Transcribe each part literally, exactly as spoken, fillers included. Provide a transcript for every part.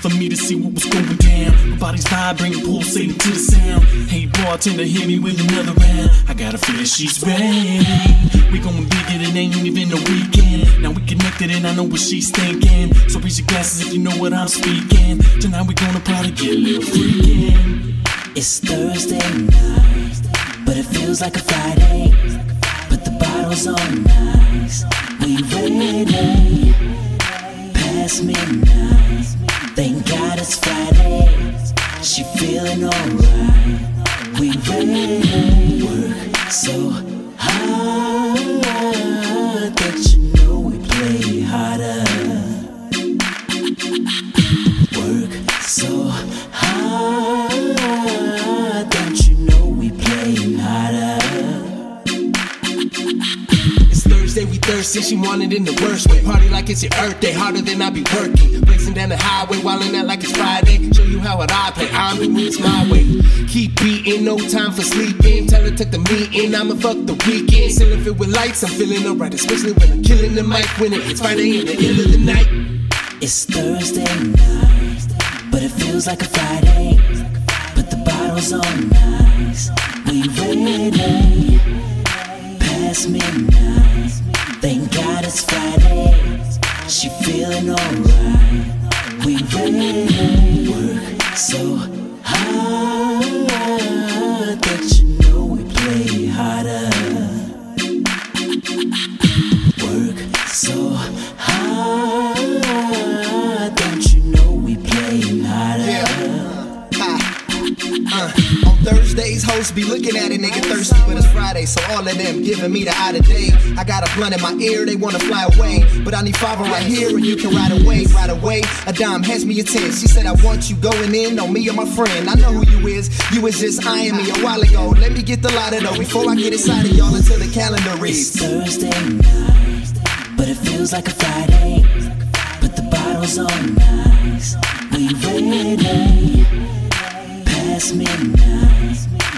for me to see what was going down. My body's vibrating, pulsating to the sound. Hey, bartender, hit me with another round. I got a feeling she's ready. We going bigger than ain't even a weekend. Now we connected and I know what she's thinking. So raise your glasses if you know what I'm speaking. Tonight we gonna probably get a little freakin'. It's Thursday night, but it feels like a Friday. Put the bottles on ice, we ready. Past midnight, thank God it's Friday. She feeling alright, we ready. Work so hard that you know we play harder. Work so hard. We thirsty, she wanted in the worst way. Party like it's your Earth Day, harder than I be working. Blazing down the highway, wildin' out like it's Friday. Show you how it I play, I'm the roots my way. Keep beating, no time for sleeping. Tell her took the meeting, I'ma fuck the weekend. Still if it with lights, I'm feeling alright. Especially when I'm killing the mic, when it's Friday in the end of the night. It's Thursday night, but it feels like a Friday. Put the bottles on ice, we ready. Past midnight, thank God it's Friday. She feeling alright, we ready. Work so hard that you know we play harder. Work so hard that you know we play harder. Yeah. Uh, uh. Thursdays, hosts be looking at a nigga thirsty, but it's Friday, so all of them giving me the eye today. I got a blunt in my ear, they wanna fly away, but I need five right here and you can ride away, ride away. A dime hands me a ten, she said I want you going in on me or my friend. I know who you is, you was just eyeing me a while ago. Let me get the lighter though before I get inside of y'all until the calendar reads. It's Thursday night, but it feels like a Friday. Put the bottles on ice, we ready. Past midnight,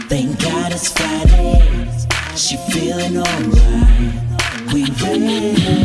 thank God it's Friday. She feeling alright, we ready.